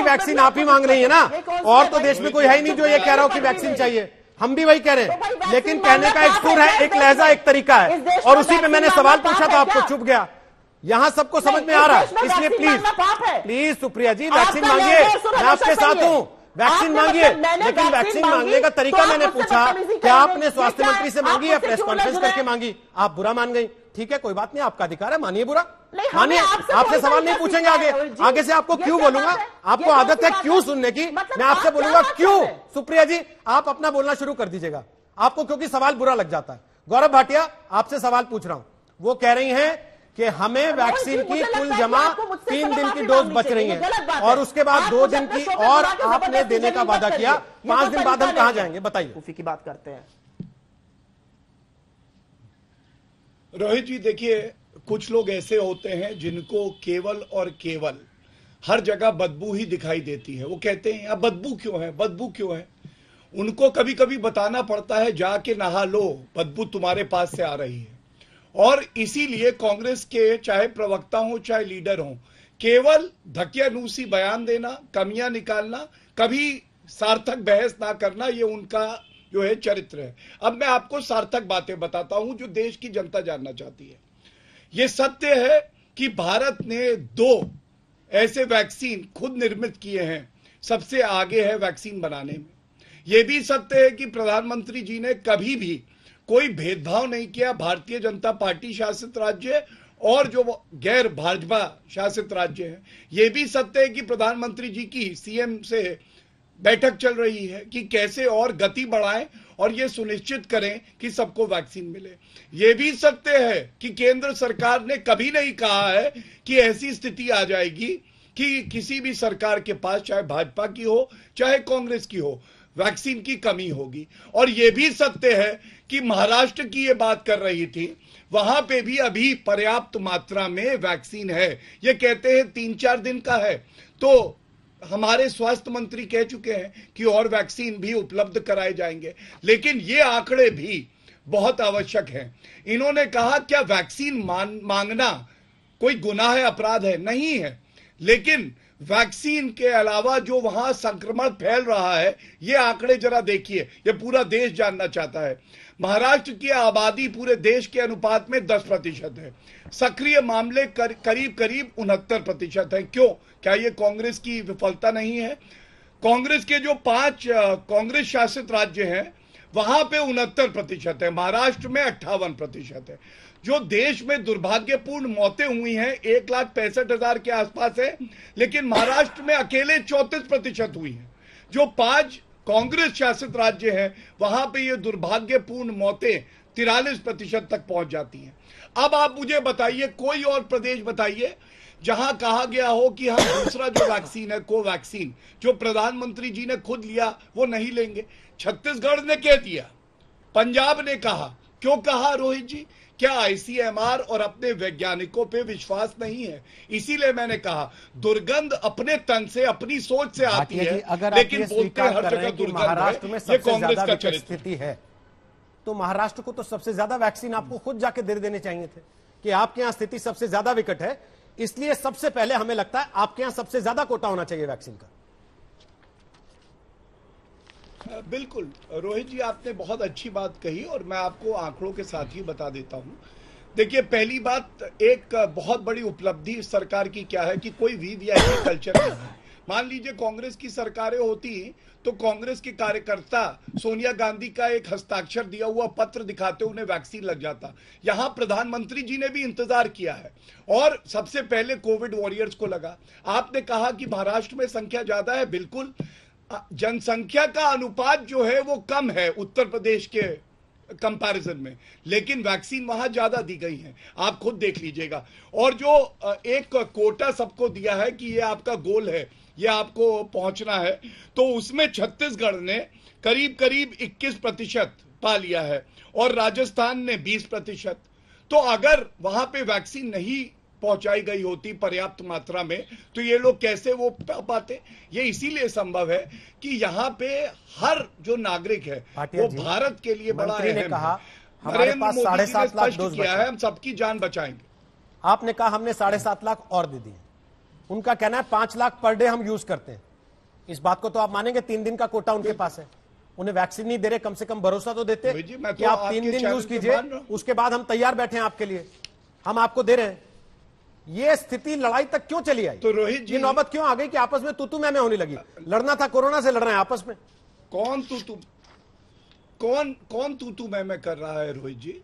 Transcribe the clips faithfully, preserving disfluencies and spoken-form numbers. वाली वैक्सीन आप ही मांग रही है ना, और तो देश में कोई है ही नहीं जो ये कह रहा हो कि वैक्सीन चाहिए। हम भी वही कह रहे हैं, लेकिन कहने का एक सुर है, एक लहजा, एक तरीका है, और उसी पे मैंने सवाल पूछा था, आपको चुप गया। यहाँ सबको समझ में आ रहा है, इसलिए please please Supriya ji vaccine मांगिए, मैं आपके साथ हूँ, वैक्सीन मांगिए, लेकिन वैक्सीन मांगने का तरीका मैंने पूछा। क्या आपने स्वास्थ्य मंत्री से मांगी या प्रेस कॉन्फ्रेंस करके मांगी? आप बुरा मान गई, ठीक है कोई बात नहीं, आपका अधिकार है, मानिए बुरा, मानिए, आपसे सवाल नहीं पूछेंगे आगे। आगे से आपको क्यों बोलूंगा, आपको आदत है क्यों सुनने की, मैं आपसे बोलूंगा क्यों। सुप्रिया जी आप अपना बोलना शुरू कर दीजिएगा, आपको क्योंकि सवाल बुरा लग जाता है। गौरव भाटिया आपसे सवाल पूछ रहा हूं, वो कह रही है कि हमें वैक्सीन की कुल जमा तीन दिन की डोज बच रही है और उसके बाद दो दिन की और आपने देने का वादा किया, पांच दिन बाद हम कहां जाएंगे बताइए। उसी की बात करते हैं। रोहित जी देखिए, कुछ लोग ऐसे होते हैं जिनको केवल और केवल हर जगह बदबू ही दिखाई देती है। वो कहते हैं अब बदबू क्यों है, बदबू क्यों है। उनको कभी कभी बताना पड़ता है जाके नहा लो, बदबू तुम्हारे पास से आ रही है। और इसीलिए कांग्रेस के चाहे प्रवक्ता हो चाहे लीडर हो, केवल धकियानुसी बयान देना, कमियां निकालना, कभी सार्थक बहस ना करना, ये उनका जो है चरित्र है। अब मैं आपको सार्थक बातें बताता हूं जो देश की जनता जानना चाहती है। यह सत्य है कि भारत ने दो ऐसे वैक्सीन खुद निर्मित किए हैं, सबसे आगे है वैक्सीन बनाने में। यह भी सत्य है कि प्रधानमंत्री जी ने कभी भी कोई भेदभाव नहीं किया भारतीय जनता पार्टी शासित राज्य और जो गैर भाजपा शासित राज्य है। यह भी सत्य है कि प्रधानमंत्री जी की सीएम से बैठक चल रही है कि कैसे और गति बढ़ाएं और ये सुनिश्चित करें कि सबको वैक्सीन मिले। ये भी सत्य है कि केंद्र सरकार ने कभी नहीं कहा है कि ऐसी स्थिति आ जाएगी कि किसी भी सरकार के पास, चाहे भाजपा की हो चाहे कांग्रेस की हो, वैक्सीन की कमी होगी। और ये भी सत्य है कि महाराष्ट्र की ये बात कर रही थी, वहां पे भी अभी पर्याप्त मात्रा में वैक्सीन है। ये कहते हैं तीन चार दिन का है, तो हमारे स्वास्थ्य मंत्री कह चुके हैं कि और वैक्सीन भी उपलब्ध कराए जाएंगे। लेकिन ये आंकड़े भी बहुत आवश्यक हैं। इन्होंने कहा क्या वैक्सीन मांगना कोई गुनाह है, अपराध है? नहीं है। लेकिन वैक्सीन के अलावा जो वहां संक्रमण फैल रहा है, ये आंकड़े जरा देखिए, ये पूरा देश जानना चाहता है। महाराष्ट्र की आबादी पूरे देश के अनुपात में दस प्रतिशत है, सक्रिय मामले कर, करीब करीब उनहत्तर प्रतिशत है। क्यों? क्या ये कांग्रेस की विफलता नहीं है? कांग्रेस के जो पांच कांग्रेस शासित राज्य हैं वहां पे उनहत्तर प्रतिशत है, महाराष्ट्र में अट्ठावन प्रतिशत है। जो देश में दुर्भाग्यपूर्ण मौतें हुई हैं एक लाख पैंसठ हजार के आसपास है, लेकिन महाराष्ट्र में अकेले चौंतीस प्रतिशत हुई है। जो पांच कांग्रेस शासित राज्य हैं वहां पे ये दुर्भाग्यपूर्ण मौतें तैंतालीस प्रतिशत तक पहुंच जाती हैं। अब आप मुझे बताइए कोई और प्रदेश बताइए जहां कहा गया हो कि हम दूसरा जो वैक्सीन है कोवैक्सीन जो प्रधानमंत्री जी ने खुद लिया वो नहीं लेंगे। छत्तीसगढ़ ने कह दिया, पंजाब ने कहा। क्यों कहा रोहित जी? क्या आई सी एम आर और अपने वैज्ञानिकों पे विश्वास नहीं है? इसीलिए मैंने कहा दुर्गंध अपने तन से, अपनी सोच से आती है, लेकिन बोलते हर जगह दुर्गंध है। महाराष्ट्र में सबसे ज्यादा स्थिति है, तो महाराष्ट्र को तो सबसे ज्यादा वैक्सीन आपको खुद जाके दे देने चाहिए थे कि आपके यहाँ स्थिति सबसे ज्यादा विकट है, इसलिए सबसे पहले हमें लगता है आपके यहाँ सबसे ज्यादा कोटा होना चाहिए वैक्सीन का। बिल्कुल रोहित जी, आपने बहुत अच्छी बात कही और मैं आपको आंकड़ों के साथ ही बता देता हूं। देखिए, पहली बात, एक बहुत बड़ी उपलब्धि इस सरकार की क्या है कि कोई V V I P culture नहीं है। मान लीजिए कांग्रेस की सरकारें होती तो कांग्रेस के कार्यकर्ता सोनिया गांधी का एक हस्ताक्षर दिया हुआ पत्र दिखाते उन्हें वैक्सीन लग जाता। यहां प्रधानमंत्री जी ने भी इंतजार किया है और सबसे पहले कोविड वॉरियर्स को लगा। आपने कहा कि महाराष्ट्र में संख्या ज्यादा है, बिल्कुल, जनसंख्या का अनुपात जो है वो कम है उत्तर प्रदेश के कंपैरिजन में, लेकिन वैक्सीन वहां ज्यादा दी गई है, आप खुद देख लीजिएगा। और जो एक कोटा सबको दिया है कि ये आपका गोल है, ये आपको पहुंचना है, तो उसमें छत्तीसगढ़ ने करीब करीब इक्कीस प्रतिशत पा लिया है और राजस्थान ने बीस प्रतिशत। तो अगर वहां पे वैक्सीन नहीं पहुंचाई गई होती पर्याप्त मात्रा में तो ये लोग कैसे वो पाते? ये इसीलिए संभव है कि यहाँ पे हर जो नागरिक है वो भारत के लिए बड़ा है। नरेंद्र मोदी जी ने स्पष्ट किया है हम सबकी जान बचाएंगे। आपने कहा हमने साढ़े सात लाख और दे दी। उनका कहना है पांच लाख पर डे हम यूज करते हैं। इस बात को तो आप मानेंगे, तीन दिन का कोटा उनके पास है, उन्हें वैक्सीन नहीं दे रहे, कम से कम भरोसा तो देते तो कि आप तीन दिन यूज कीजिए, उसके बाद हम तैयार बैठे हैं आपके लिए, हम आपको दे रहे हैं। ये स्थिति लड़ाई तक क्यों चली आई? तो रोहित जी नौबत क्यों आ गई कि आपस में तू-तू मैं-मैं होने लगी? लड़ना था कोरोना से, लड़ रहे हैं आपस में। कौन तू-तू कौन कौन तू-तू मैं-मैं कर रहा है रोहित जी?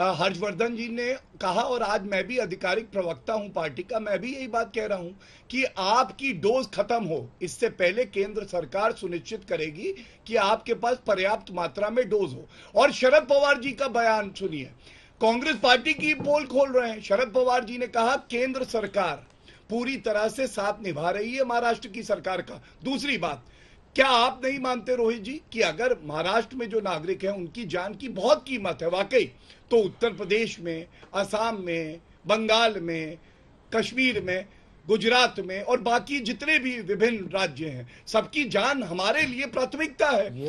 हर्षवर्धन जी ने कहा, और आज मैं भी आधिकारिक प्रवक्ता हूं पार्टी का, मैं भी यही बात कह रहा हूं कि आपकी डोज खत्म हो इससे पहले केंद्र सरकार सुनिश्चित करेगी कि आपके पास पर्याप्त मात्रा में डोज हो। और शरद पवार जी का बयान सुनिए, कांग्रेस पार्टी की पोल खोल रहे हैं। शरद पवार जी ने कहा केंद्र सरकार पूरी तरह से साथ निभा रही है महाराष्ट्र की सरकार का। दूसरी बात, क्या आप नहीं मानते रोहित जी कि अगर महाराष्ट्र में जो नागरिक हैं उनकी जान की बहुत कीमत है वाकई, तो उत्तर प्रदेश में, असम में, बंगाल में, कश्मीर में, गुजरात में और बाकी जितने भी विभिन्न राज्य हैं, सबकी जान हमारे लिए प्राथमिकता है।